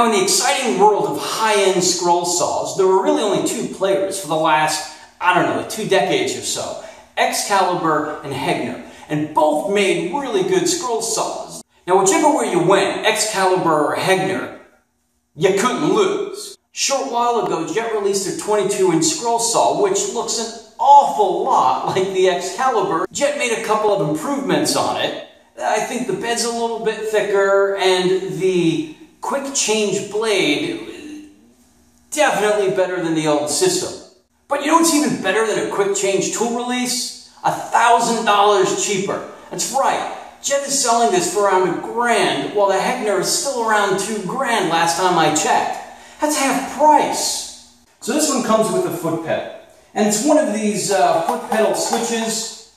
Now, in the exciting world of high-end scroll saws, there were really only two players for the last, I don't know, 2 decades or so, Excalibur and Hegner, and both made really good scroll saws. Now, whichever way you went, Excalibur or Hegner, you couldn't lose. Short while ago, Jet released their 22-inch scroll saw, which looks an awful lot like the Excalibur. Jet made a couple of improvements on it. I think the bed's a little bit thicker, and the quick change blade, definitely better than the old system. But you know what's even better than a quick change tool release? $1,000 cheaper. That's right. Jet is selling this for around $1,000, while the Hegner is still around $2,000 last time I checked. That's half price. So this one comes with a foot pedal. And it's one of these foot pedal switches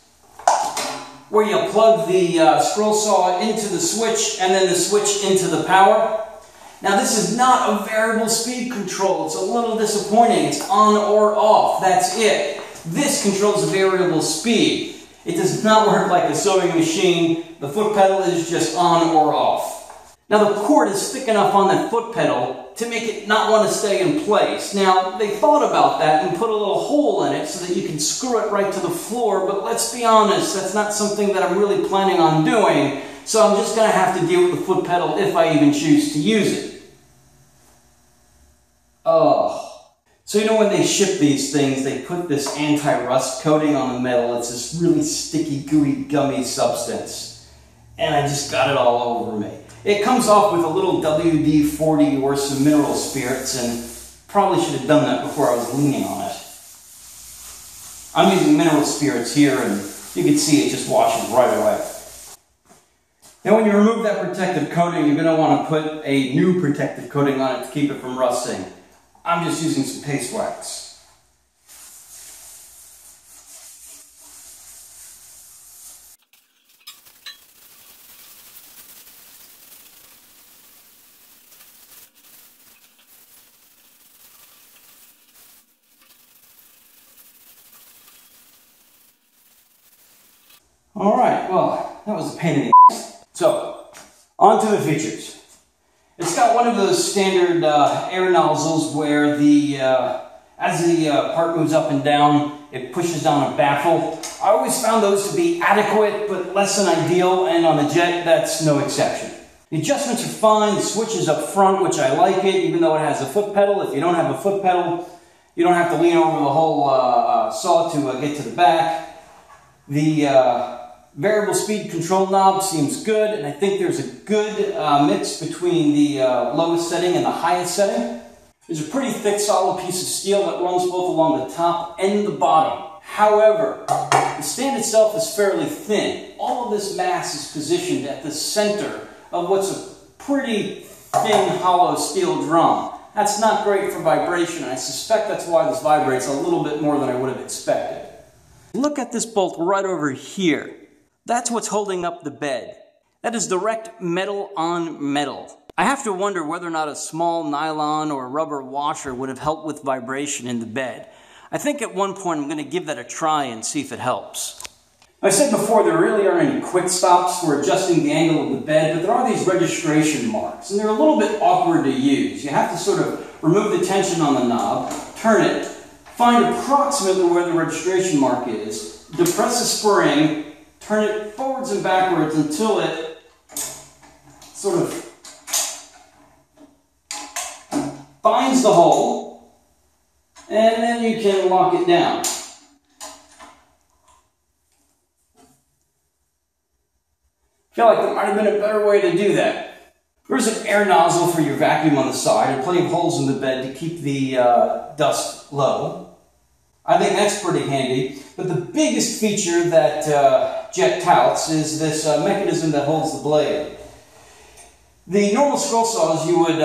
where you plug the scroll saw into the switch and then the switch into the power. Now, this is not a variable speed control. It's a little disappointing. It's on or off. That's it. This controls variable speed. It does not work like a sewing machine. The foot pedal is just on or off. Now, the cord is thick enough on that foot pedal to make it not want to stay in place. Now, they thought about that and put a little hole in it so that you can screw it right to the floor, but let's be honest, that's not something that I'm really planning on doing. So I'm just going to have to deal with the foot pedal if I even choose to use it. Oh. So you know when they ship these things, they put this anti-rust coating on the metal. It's this really sticky, gooey, gummy substance. And I just got it all over me. It comes off with a little WD-40 or some mineral spirits, and probably should have done that before I was leaning on it. I'm using mineral spirits here, and you can see it just washes right away. Now, when you remove that protective coating, you're going to want to put a new protective coating on it to keep it from rusting. I'm just using some paste wax. All right, well, that was a pain in the ass. So, on to the features. It's got one of those standard air nozzles where the as the part moves up and down, it pushes down a baffle. I always found those to be adequate, but less than ideal, and on the Jet, that's no exception. The adjustments are fine. The switch is up front, which I like it, even though it has a foot pedal. If you don't have a foot pedal, you don't have to lean over the whole saw to get to the back. The variable speed control knob seems good, and I think there's a good mix between the lowest setting and the highest setting. There's a pretty thick, solid piece of steel that runs both along the top and the bottom. However, the stand itself is fairly thin. All of this mass is positioned at the center of what's a pretty thin, hollow steel drum. That's not great for vibration, and I suspect that's why this vibrates a little bit more than I would have expected. Look at this bolt right over here. That's what's holding up the bed. That is direct metal on metal. I have to wonder whether or not a small nylon or rubber washer would have helped with vibration in the bed. I think at one point I'm going to give that a try and see if it helps. I said before there really aren't any quick stops for adjusting the angle of the bed, but there are these registration marks, and they're a little bit awkward to use. You have to sort of remove the tension on the knob, turn it, find approximately where the registration mark is, depress the spring, turn it forwards and backwards until it sort of binds the hole, and then you can lock it down. I feel like there might have been a better way to do that. There's an air nozzle for your vacuum on the side and plenty of holes in the bed to keep the dust low. I think that's pretty handy. But the biggest feature that Jet touts is this mechanism that holds the blade. The normal scroll saws, you would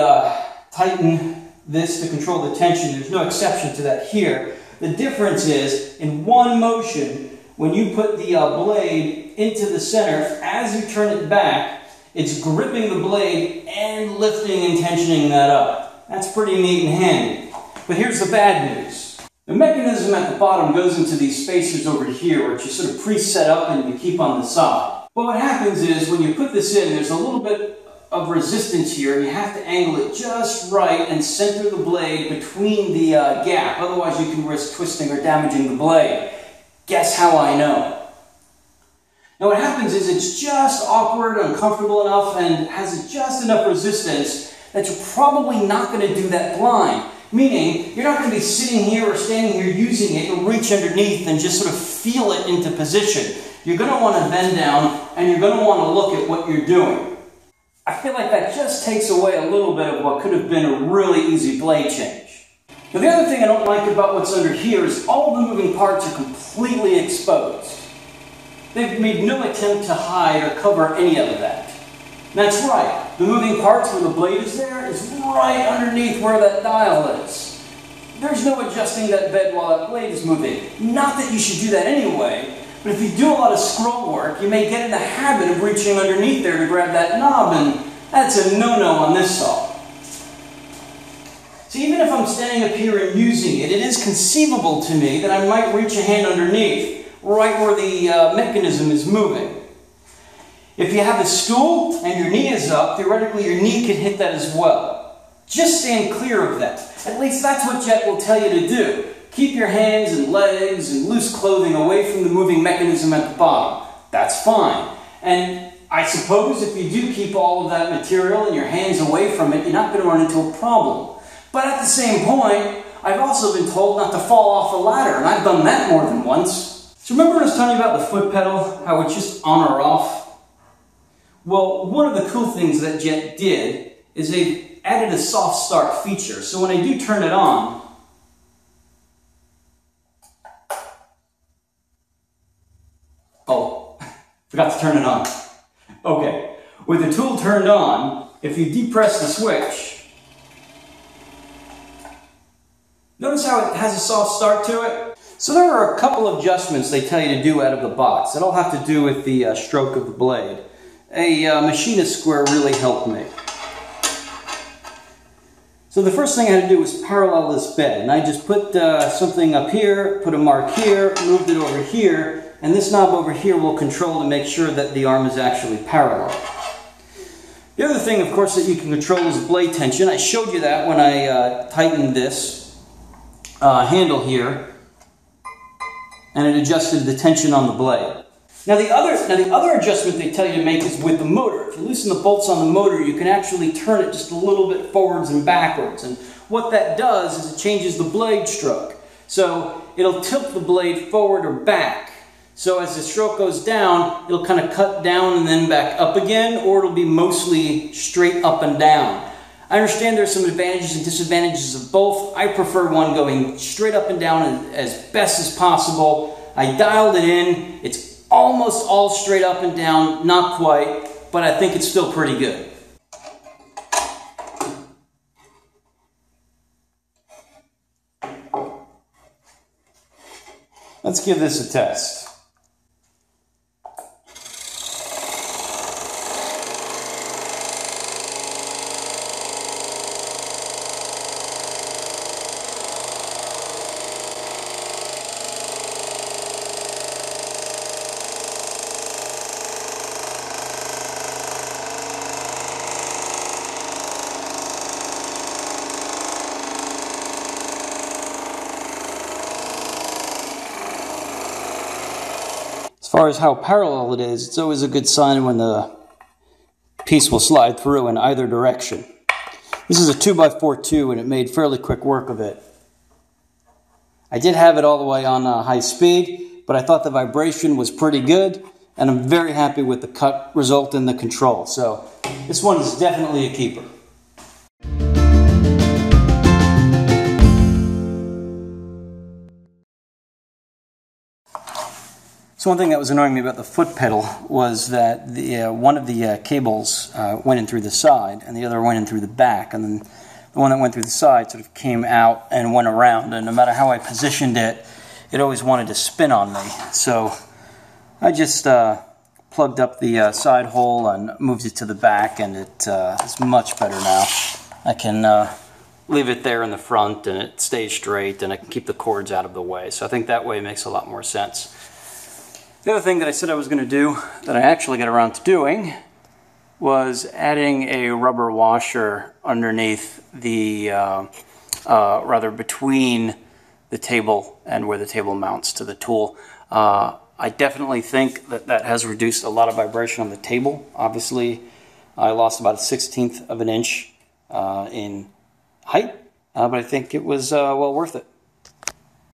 tighten this to control the tension. There's no exception to that here. The difference is, in one motion, when you put the blade into the center, as you turn it back, it's gripping the blade and lifting and tensioning that up. That's pretty neat and handy. But here's the bad news. The mechanism at the bottom goes into these spacers over here, which you sort of pre-set up and you keep on the side. But what happens is, when you put this in, there's a little bit of resistance here. You have to angle it just right and center the blade between the gap. Otherwise, you can risk twisting or damaging the blade. Guess how I know. Now what happens is it's just awkward, uncomfortable enough, and has just enough resistance that you're probably not going to do that blind. Meaning, you're not going to be sitting here or standing here using it. You'll reach underneath and just sort of feel it into position. You're going to want to bend down, and you're going to want to look at what you're doing. I feel like that just takes away a little bit of what could have been a really easy blade change. Now the other thing I don't like about what's under here is all the moving parts are completely exposed. They've made no attempt to hide or cover any of that. And that's right, the moving parts where the blade is there is right underneath where that dial is. There's no adjusting that bed while that blade is moving. Not that you should do that anyway, but if you do a lot of scroll work, you may get in the habit of reaching underneath there to grab that knob, and that's a no-no on this saw. So even if I'm standing up here and using it, it is conceivable to me that I might reach a hand underneath, right where the mechanism is moving. If you have a stool and your knee is up, theoretically your knee could hit that as well. Just stand clear of that. At least that's what Jet will tell you to do. Keep your hands and legs and loose clothing away from the moving mechanism at the bottom. That's fine. And I suppose if you do keep all of that material and your hands away from it, you're not going to run into a problem. But at the same point, I've also been told not to fall off a ladder, and I've done that more than once. So remember when I was telling you about the foot pedal, how it's just on or off? Well, one of the cool things that Jet did is they've added a soft start feature. So when I do turn it on, oh, forgot to turn it on. Okay, with the tool turned on, if you depress the switch, notice how it has a soft start to it? So there are a couple of adjustments they tell you to do out of the box. It all have to do with the stroke of the blade. A machinist square really helped me. So the first thing I had to do was parallel this bed, and I just put something up here, put a mark here, moved it over here, and this knob over here will control to make sure that the arm is actually parallel. The other thing, of course, that you can control is blade tension. I showed you that when I tightened this handle here, and it adjusted the tension on the blade. Now the other adjustment they tell you to make is with the motor. If you loosen the bolts on the motor, you can actually turn it just a little bit forwards and backwards. And what that does is it changes the blade stroke. So it'll tilt the blade forward or back. So as the stroke goes down, it'll kind of cut down and then back up again, or it'll be mostly straight up and down. I understand there's some advantages and disadvantages of both. I prefer one going straight up and down as best as possible. I dialed it in. It's almost all straight up and down, not quite, but I think it's still pretty good. Let's give this a test. As far as how parallel it is, it's always a good sign when the piece will slide through in either direction. This is a 2x42 and it made fairly quick work of it. I did have it all the way on high speed, but I thought the vibration was pretty good, and I'm very happy with the cut result and the control. So this one is definitely a keeper. So one thing that was annoying me about the foot pedal was that one of the cables went in through the side and the other went in through the back, and then the one that went through the side sort of came out and went around, and no matter how I positioned it, it always wanted to spin on me. So I just plugged up the side hole and moved it to the back, and it is much better now. I can leave it there in the front and it stays straight, and I can keep the cords out of the way. So I think that way it makes a lot more sense. The other thing that I said I was going to do, that I actually got around to doing, was adding a rubber washer underneath the, rather between the table and where the table mounts to the tool. I definitely think that that has reduced a lot of vibration on the table. Obviously, I lost about a 1/16 of an inch in height, but I think it was well worth it.